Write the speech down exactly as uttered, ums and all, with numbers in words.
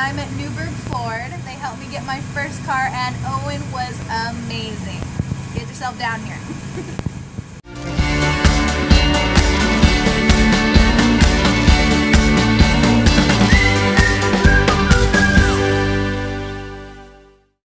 I'm at Newberg Ford. They helped me get my first car, and Owen was amazing. Get yourself down here.